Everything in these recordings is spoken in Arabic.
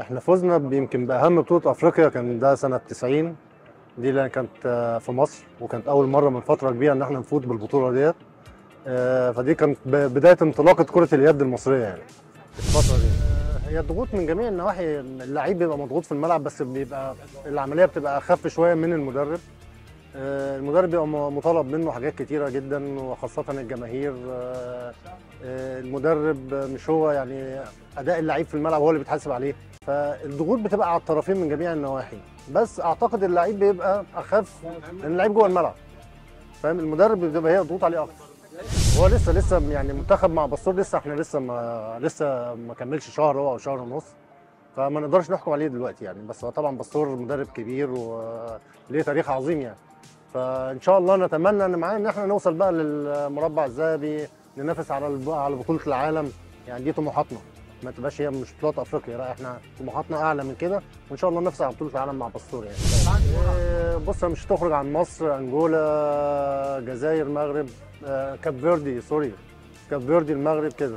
احنا فزنا يمكن باهم بطوله افريقيا، كان ده سنه 90 دي اللي كانت في مصر، وكانت اول مره من فتره كبيره ان احنا نفوز بالبطوله ديت. فدي كانت بدايه انطلاقه كره اليد المصريه يعني الفتره دي. هي الضغوط من جميع النواحي، اللعيب بيبقى مضغوط في الملعب بس بيبقى العمليه بتبقى اخف شويه من المدرب. المدرب بيبقى مطالب منه حاجات كتيره جدا وخاصه الجماهير. المدرب مش هو يعني اداء اللعيب في الملعب هو اللي بيتحاسب عليه، فالضغوط بتبقى على الطرفين من جميع النواحي، بس اعتقد اللعيب بيبقى اخف لان اللعيب جوه الملعب، فاهم؟ المدرب بتبقى هي الضغوط عليه اكتر. هو لسه يعني المنتخب مع باسور لسه، احنا لسه ما كملش شهر هو او شهر ونص، فما نقدرش نحكم عليه دلوقتي يعني. بس هو طبعا باسور مدرب كبير وليه تاريخ عظيم يعني، فان شاء الله نتمنى ان معاه ان احنا نوصل بقى للمربع الذهبي، ننافس على بطوله العالم يعني. دي طموحاتنا، ما تبقاش هي مش بطولات افريقيا، لا احنا طموحاتنا اعلى من كده، وان شاء الله ننافس على بطوله العالم مع باسور يعني. بص، مش هتخرج عن مصر، انجولا، جزائر، مغرب، كاب فيردي، سوري كاب فيردي، المغرب كده،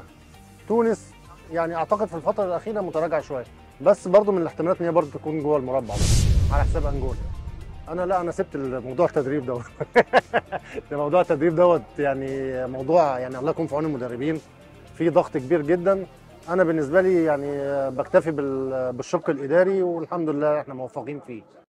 تونس يعني. اعتقد في الفتره الاخيره متراجعه شويه، بس برضو من الاحتمالات ان هي برضو تكون جوه المربع بس على حساب انجولا. انا سبت الموضوع التدريب دوت ده موضوع التدريب دوت يعني موضوع يعني الله يكون في عون المدربين، في ضغط كبير جدا. انا بالنسبه لي يعني بكتفي بالشق الاداري والحمد لله احنا موفقين فيه.